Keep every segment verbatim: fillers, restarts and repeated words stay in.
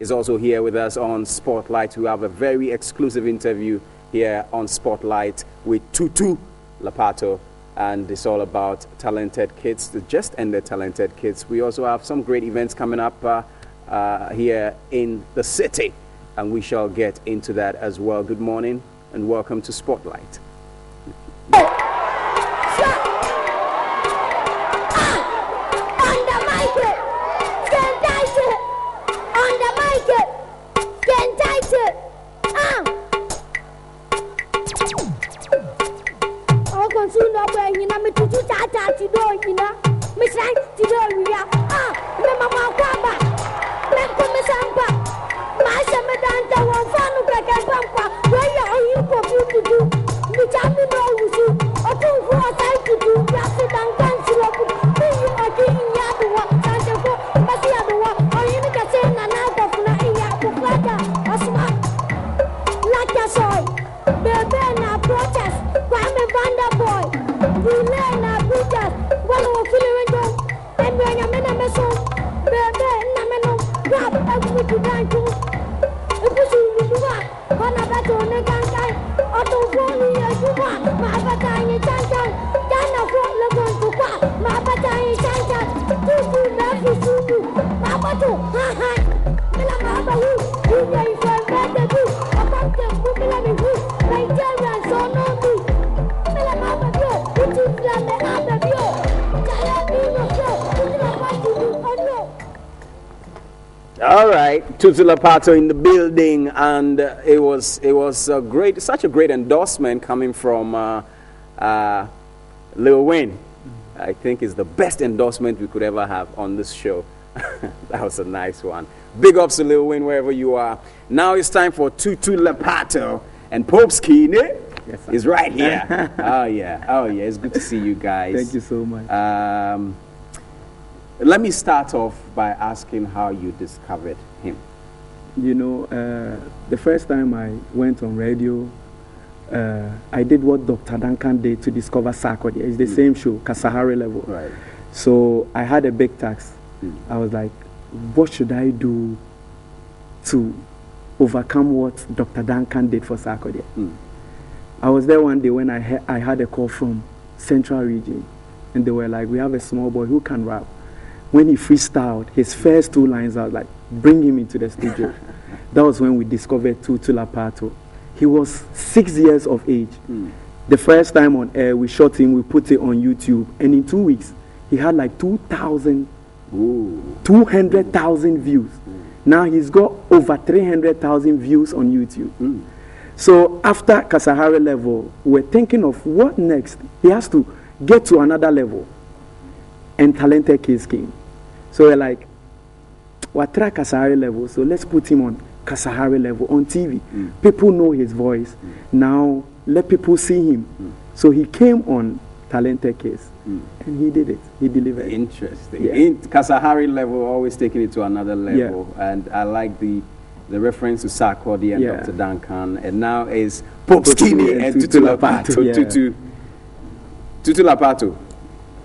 is also here with us on Spotlight. We have a very exclusive interview here on Spotlight with Tutu Lapatu, and it's all about Talented Kids. They just ended Talented Kids. We also have some great events coming up uh, uh, here in the city, and we shall get into that as well. Good morning and welcome to Spotlight. All right, Tutu Lapatu in the building, and uh, it was it was a great, such a great endorsement coming from uh, uh, Lil Wayne. Mm-hmm. I think is the best endorsement we could ever have on this show. That was a nice one. Big ups to Lil Wayne wherever you are. Now it's time for Tutu Lapatu, and Pope Skinny yes, is right here. oh yeah, oh yeah. It's good to see you guys. Thank you so much. Um, Let me start off by asking how you discovered him. You know, uh, the first time I went on radio, uh, I did what Doctor Duncan did to discover Sarkodie. It's the mm. same show, Kasahare Level. Right. So I had a big task. Mm. I was like, what should I do to overcome what Doctor Duncan did for Sarkodie? Mm. I was there one day when I, ha I had a call from Central Region, and they were like, we have a small boy who can rap. When he freestyled, his first two lines out, like, bring him into the studio. That was when we discovered Tutu Lapatu. He was six years of age. Mm. The first time on air, we shot him, we put it on YouTube. And in two weeks, he had like two hundred thousand views. Mm. Now he's got over three hundred thousand views on YouTube. Mm. So after Kasahare Level, we're thinking of what next? He has to get to another level. And Talented Kids came. So we're like, we're at Kasahare Level, so let's put him on Kasahare Level on T V. Mm. People know his voice. Mm. Now let people see him. Mm. So he came on Talented Kids, mm. and he did it. He delivered. Interesting. Yeah. In Kasahare Level, always taking it to another level. Yeah. And I like the the reference to Sarkodie and yeah. Doctor Duncan. And now is Pope Skinny and, and Tutu Lapatu. Yeah. Tutu, Tutu Lapatu.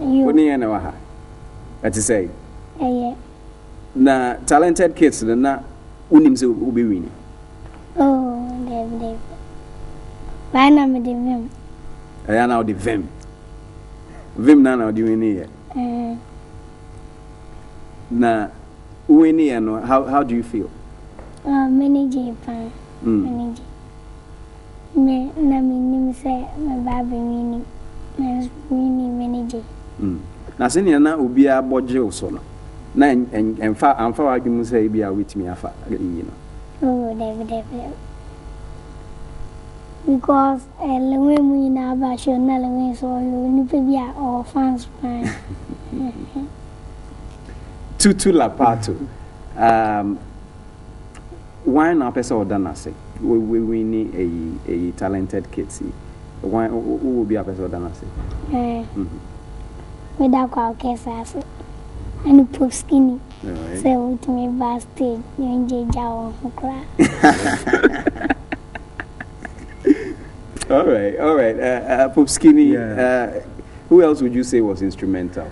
You. That is say. Yeah. Na Talented Kids na unimse ubi wini. Oh, dem dem. Why na me dem vim? Aya na o di vim. Vim na na o di wini ye. Uh. Na wini ye no. How how do you feel? Uh, manage pan. Manage. Me na me nimse me baby wini. Me wini manage. Mm. Na sini na ubi a bodje usono. Na enfa anfa wadwum say bi a witimi afa yi no. Oh, David, David. Because elwe mu na ba show na elwe so you ni pe bi a all fans fan. Tutu Lapatu. Um why na pesa odana se? We we ni a a Talented Kids. Why who be a pesa odana se? Eh. With that Kwaw Kese, and Pope Skinny. So with me back stage, you enjoy Jawa Accra. All right, all right. Uh, uh, Pope Skinny. Yeah. Uh, who else would you say was instrumental?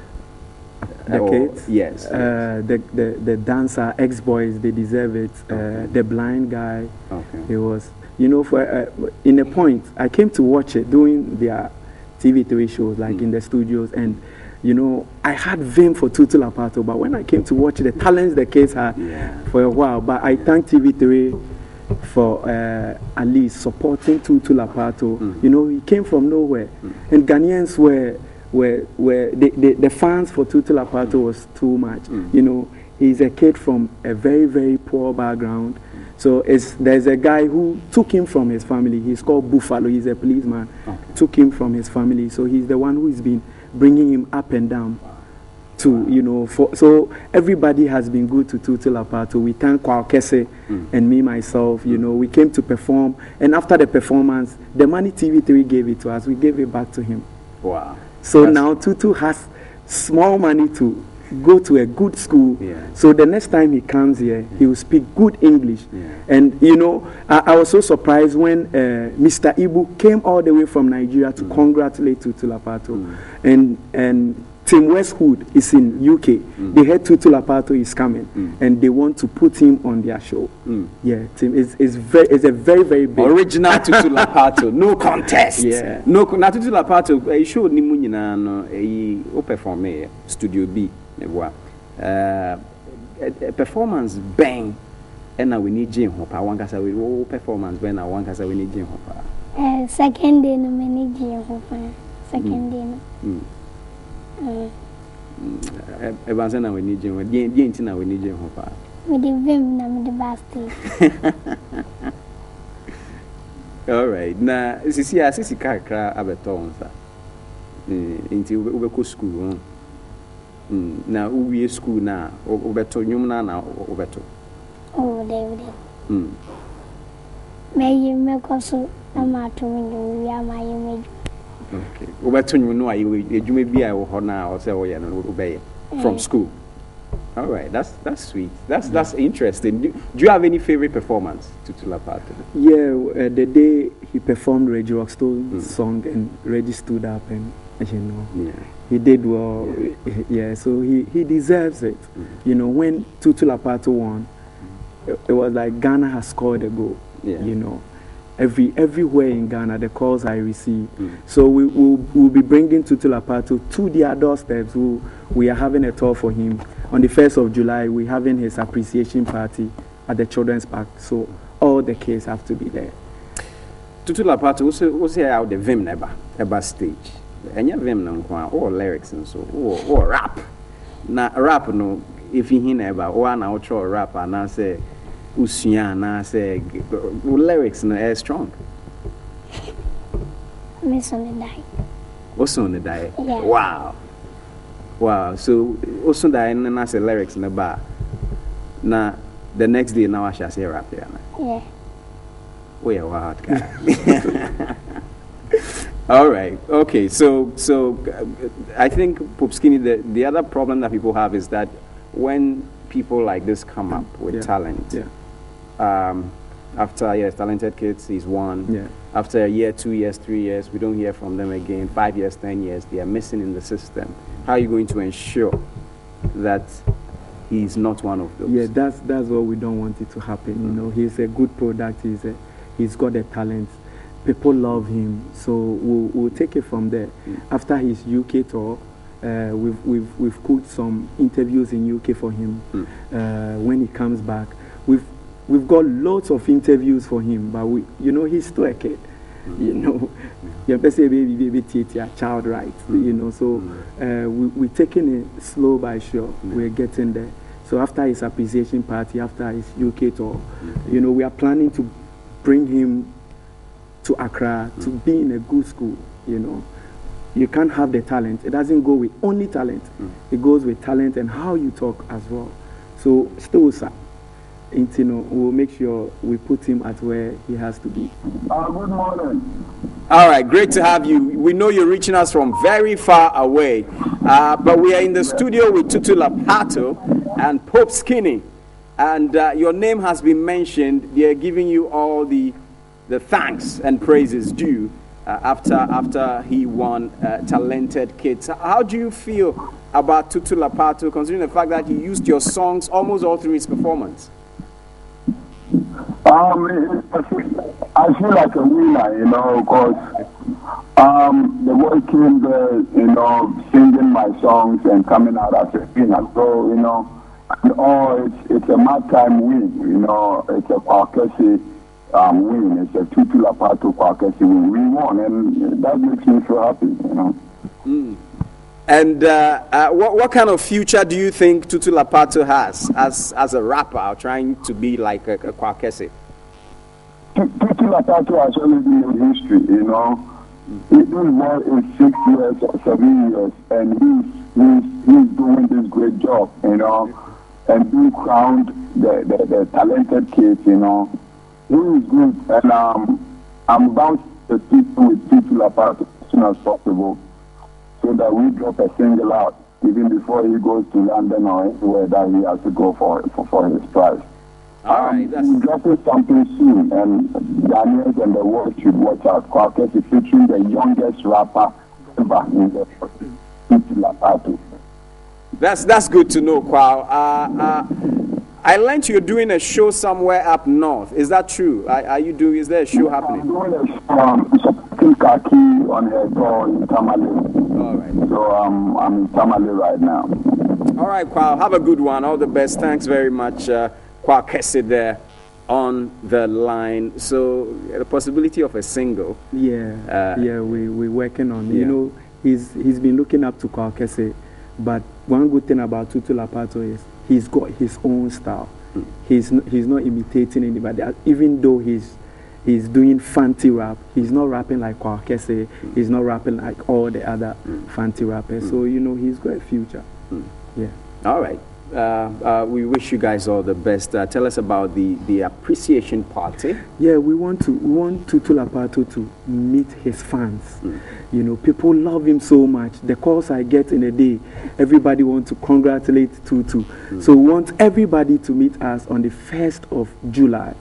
the or, kids. Yes. Uh, yes. The, the the dancer ex boys, they deserve it. Okay. Uh, the blind guy. Okay. It was, you know, for uh, in a point I came to watch it doing their T V three shows, like mm. in the studios, and you know, I had vim for Tutu Lapatu, but when I came to watch the talents the kids had yeah. for a while, but I thank T V three for uh, at least supporting Tutu Lapatu. Mm. You know, he came from nowhere, mm. and Ghanaians were were were the, the, the fans for Tutu Lapatu mm. was too much. Mm. You know, he's a kid from a very very poor background, mm. so it's, there's a guy who took him from his family. He's called Buffalo. He's a policeman. Okay. Took him from his family, so he's the one who's been bringing him up and down. Wow. To, you know, for, so everybody has been good to Tutu Lapatu. We thank Kwaw Kese mm. and me, myself, you mm. know, we came to perform, and after the performance, the money T V three gave it to us, we gave it back to him. Wow. So that's now Tutu has small money to go to a good school, yeah. so the next time he comes here, yeah. he will speak good English. Yeah. And, you know, I, I was so surprised when uh, Mister Ibu came all the way from Nigeria to mm. congratulate Tutu Lapatu. Mm. And, and Tim Westwood is in U K. Mm. They heard Tutu Lapatu is coming, mm. and they want to put him on their show. Mm. Yeah, Tim is is very is a very very big original Tutu Lapatu. No contest. Yeah. No, na Tutu Lapatu. A show ni munyina no e o performer Studio B ne wa. Performance bang. And now we need Jim Hopper. Wangasa we o performance when I wangasa we need Jim Hopper. Uh, second day no need Jim Hopper. Second day no. Mm. Mm. Evansen na we need you. Di di enti na we need you hopa. We dey vim na me the basket. All right. Na sisi a sisi kakra abeton sa. Eh enti we be ko school on. Mm na uwie school na obeto nyum na na obeto. Oh, dey dey. Mm. May me ko so amato nyum ya ma yeme. Okay. From school. All right. That's that's sweet. That's that's interesting. Do, do you have any favorite performance Tutu Lapatu? Yeah, uh, the day he performed Reggie Rockstone's mm. song and Reggie stood up and, you know, yeah. he did well. Yeah. yeah. So he he deserves it. Mm. You know, when Tutu Lapatu won, it, it was like Ghana has scored a goal. Yeah. You know. Every, everywhere in Ghana, the calls I receive. Mm. So we will we'll be bringing Tutu Lapatu to their doorsteps. We'll, we are having a tour for him. On the first of July, we're having his appreciation party at the Children's Park. So all the kids have to be there. Tutu Lapatu, what's out the Vim Neba, Eba stage? And your Vim Nankwa, or lyrics and so, or, or rap. Now, rap, no, if you hear Neba, or an outro rap, and I say, Usiana say lyrics no air strong. Miss on the die. Also on the die. Yeah. Wow. Wow. So also die and I say lyrics in the bar. Now the next day now I shall say rap here. Yeah. We are wild guy. All right. Okay. So so I think Pope Skinny, the the other problem that people have is that when people like this come up with yeah. talent. Yeah. Um, after yes, Talented Kids is one. Yeah. After a year, two years, three years, we don't hear from them again. Five years, ten years, they are missing in the system. How are you going to ensure that he's not one of those? Yeah, that's that's what we don't want it to happen. Mm. You know, he's a good product. He's a, he's got the talent. People love him, so we'll, we'll take it from there. Mm. After his U K tour, uh, we've we've we've cooked some interviews in U K for him. Mm. Uh, when he comes back, we've. We've got lots of interviews for him, but we, you know, he's still a kid. Mm-hmm. You know, your baby, baby, baby, child rights. Mm-hmm. You know, so mm-hmm. uh, we, we're taking it slow by sure. Mm-hmm. We're getting there. So after his appreciation party, after his U K tour, mm-hmm. you know, we are planning to bring him to Accra mm-hmm. to be in a good school. You know, you can't have the talent. It doesn't go with only talent. Mm-hmm. It goes with talent and how you talk as well. So still, sir. Intino, we'll make sure we put him at where he has to be. Uh, good morning. All right, great to have you. We know you're reaching us from very far away, uh, but we are in the studio with Tutu Lapatu and Pope Skinny, and uh, your name has been mentioned. They are giving you all the the thanks and praises due uh, after after he won uh, Talented Kids. How do you feel about Tutu Lapatu, considering the fact that he used your songs almost all through his performance? Um, I feel, I feel like a winner, you know, because um, the boy came there, you know, singing my songs and coming out as a winner. So, you know, and, oh, it's, it's a mad-time win, you know, it's a Kwaw Kese um, win, it's a Tutu Lapatu Kwaw Kese win. We won, and that makes me so happy, you know. Mm. And uh, uh, what, what kind of future do you think Tutu Lapatu has as as a rapper, trying to be like a, a Kwaw Kese? Tutu Lapatu has always been in history, you know. He's been born in six years or seven years, and he's, he's, he's doing this great job, you know, and being crowned the, the, the talented kids, you know. He is good, and um, I'm bound to speak with Tutu Lapatu as soon as possible, so that we drop a single out, even before he goes to London or anywhere that he has to go for for, for his prize. All right, um, that's... He drops something soon, and Ghanaians and the world should watch out. Kwaw Kese featuring the youngest rapper ever in the world. That's, that's good to know, Kwaw. Uh, uh, I learned you're doing a show somewhere up north. Is that true? Are, are you doing? Is there a show happening? I'm doing a show. Um, Kaki on her door in Tamale. All right. So um, I'm in Tamale right now. All right, Kwaw. Have a good one. All the best. Thanks very much, uh, Kwaw Kese there on the line. So uh, the possibility of a single. Yeah. Uh, yeah, we we're working on. Yeah. You know, he's he's been looking up to Kwaw Kese, but one good thing about Tutu Lapatu is he's got his own style. Mm. He's he's not imitating anybody, even though he's. He's doing fancy rap. He's not rapping like Kwaw Kese. Mm. He's not rapping like all the other mm. fancy rappers. Mm. So, you know, he's got a future. Mm. Yeah. All right. Uh, uh, we wish you guys all the best. Uh, tell us about the, the appreciation party. Yeah, we want to we want Tutu Lapatu to meet his fans. Mm. You know, people love him so much. The calls I get in a day, everybody wants to congratulate Tutu. Mm. So we want everybody to meet us on the first of July.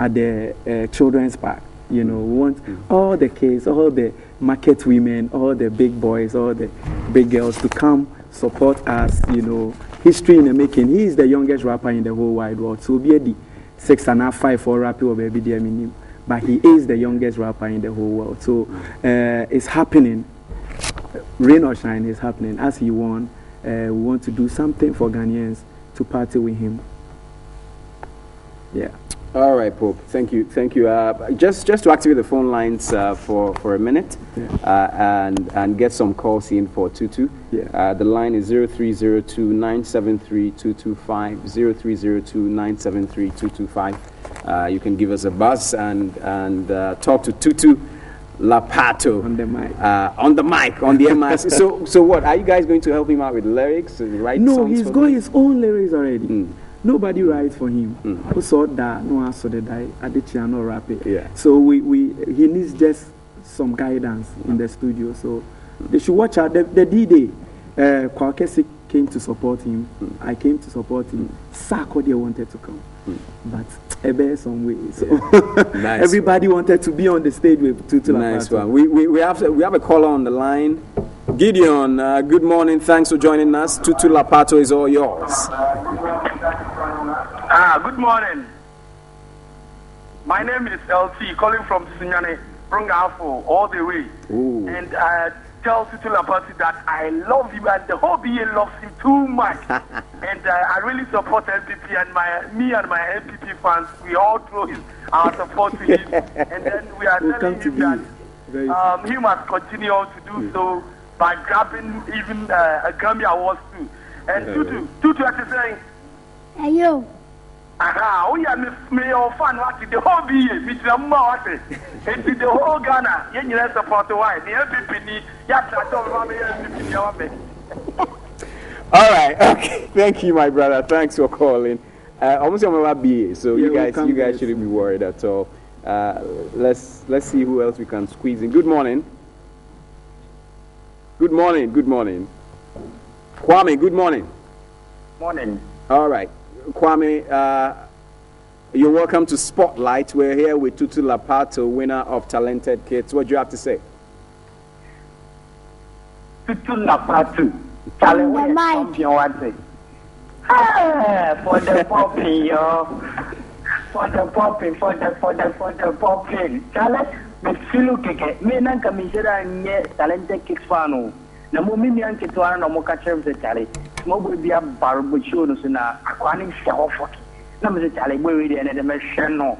At the uh, Children's Park, you know, we want mm-hmm. all the kids, all the market women, all the big boys, all the big girls to come support us, you know. History in the making. He is the youngest rapper in the whole wide world. So be the six and a half, five, four rapper baby dear minimum. But he is the youngest rapper in the whole world. So uh, it's happening. Rain or shine is happening. As he won, uh, we want to do something for Ghanaians to party with him. Yeah. All right, Pope. Thank you. Thank you. Uh, just just to activate the phone lines uh, for, for a minute yeah. uh, and and get some calls in for Tutu. Yeah. Uh, the line is zero three zero two, nine seven three, two two five, zero three zero two, nine seven three, two two five. Uh, you can give us a buzz and, and uh, talk to Tutu Lapatu on the mic, uh, on the mic, on the M I C. so so what, are you guys going to help him out with lyrics? Write no, songs he's for got them? His own lyrics already. Mm. Nobody writes for him. Mm. Who saw that? No one saw that. I did not rap it. Yeah. So we, we he needs just some guidance yeah. in the studio. So mm. they should watch out. The, the D-Day, uh, Kwaw Kese came to support him. Mm. I came to support him. Mm. Sarkodie wanted to come, mm. but Ebe some way. So yeah. nice everybody one. wanted to be on the stage with Tutu Lapatu. Nice one. We we we have we have a caller on the line. Gideon, uh, good morning. Thanks for joining us. Tutu Lapatu is all yours. Ah, good morning. My name is L T, calling from Sinyane, Brungafo, all the way. Ooh. And I tell Tutu Lapatu that I love him and the whole B A loves him too much. And uh, I really support M P P and my me and my M P P fans. We all throw his, our support to him. And then we are we'll telling him that um, he must continue to do yeah. so by grabbing even uh, a Grammy Awards too. And yeah. Tutu, Tutu is saying, Ayo. Aha, we are your fan watching the whole B A, Mister Martin, and the whole Ghana. You need support the why the M P P. You have to talk about the M P P. All right, okay. Thank you, my brother. Thanks for calling. Uh, almost I'm about B A, so yeah, you guys, you guys this. shouldn't be worried at all. Uh, let's let's see who else we can squeeze in. Good morning. Good morning. Good morning. Kwame. Good morning. Morning. All right. Kwame, uh, You're welcome to Spotlight. We're here with Tutu Lapatu, winner of Talented Kids. What do you have to say? Tutu Lapatu, Talented champion one day. Ah, for the popping, yo. For the popping, for the for the for the popping. Talent, me feel keke. Me na kamisera nye Talented Kids fano. Na mo mi mi anketuara na mo kachem se talent. Mo bebia barbucho no se na akwani se hofu. No, Mister Charlie, we read the machine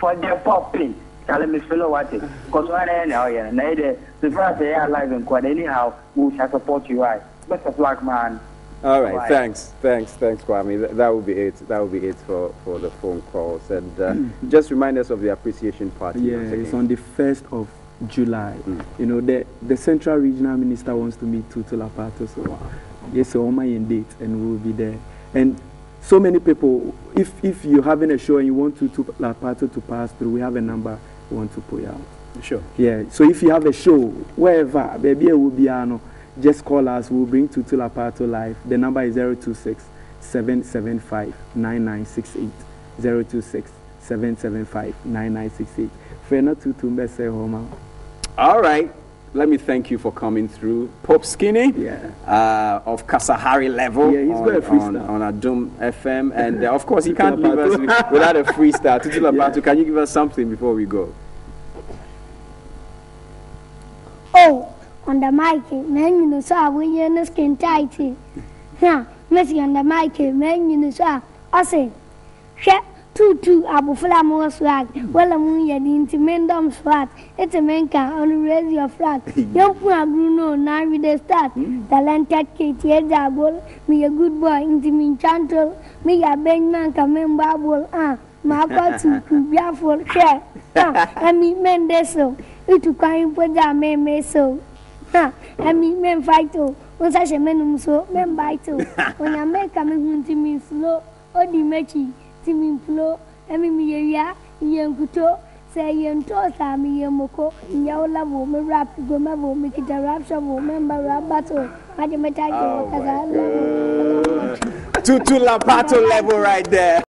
for the popping. Charlie, Miss Fellow, what it? Because one and now, yeah, neither the first day I live in quite anyhow, we shall support you, right? Best of luck, man. All right, Bye. thanks, thanks, thanks, Kwame. That, that will be it. That will be it for, for the phone calls. And uh, mm. just remind us of the appreciation party. Yeah, it's on the first of July. Mm. You know, the, the Central Regional Minister wants to meet Tutu Lapatu, so wow. yes, so on my end date, and we'll be there. And so many people, if, if you're having a show and you want Tutu Lapatu to pass through, we have a number we want to put out. Sure. Yeah, so if you have a show, wherever, baby, it will be, just call us. We'll bring Tutu Lapatu live. The number is zero two six, seven seven five, nine nine six eight. zero two six, seven seven five, nine nine six eight. Fena Tutu Mbese Homa. All right. Let me thank you for coming through. Pope Skinny yeah. uh, of Kasahare Level yeah, he's on, got a freestyle. on, on Adoom F M. And uh, of course, he can't leave us without a freestyle. Tutu Lapatu, yeah. can you give us something before we go? Oh, on the mic, man, you know, so I will hear the skin tight. Yeah, Messi on the mic, man, you know, so I say, Tutu abufula mo swag wala mu ya di ntimendom swag etemenka on raise your flag yompu abruno na with the start Talented Kids ya bol me a good boy ntimin chantel me ya benman ka member bol ah ma kwa tutu bia for share ah ami mendeso itu kwa impoja me meso ah ami men fight o unsa she menum so men bite o onya me ka me ntimin slow odi mechi Flow, Emilia, Yankuto, say Yantosa, me Yamoko, Yaula woman, rap, Gomavo, make it a rapture woman, Barab battle, Madame Tato, Tutu Lapatu Level right there.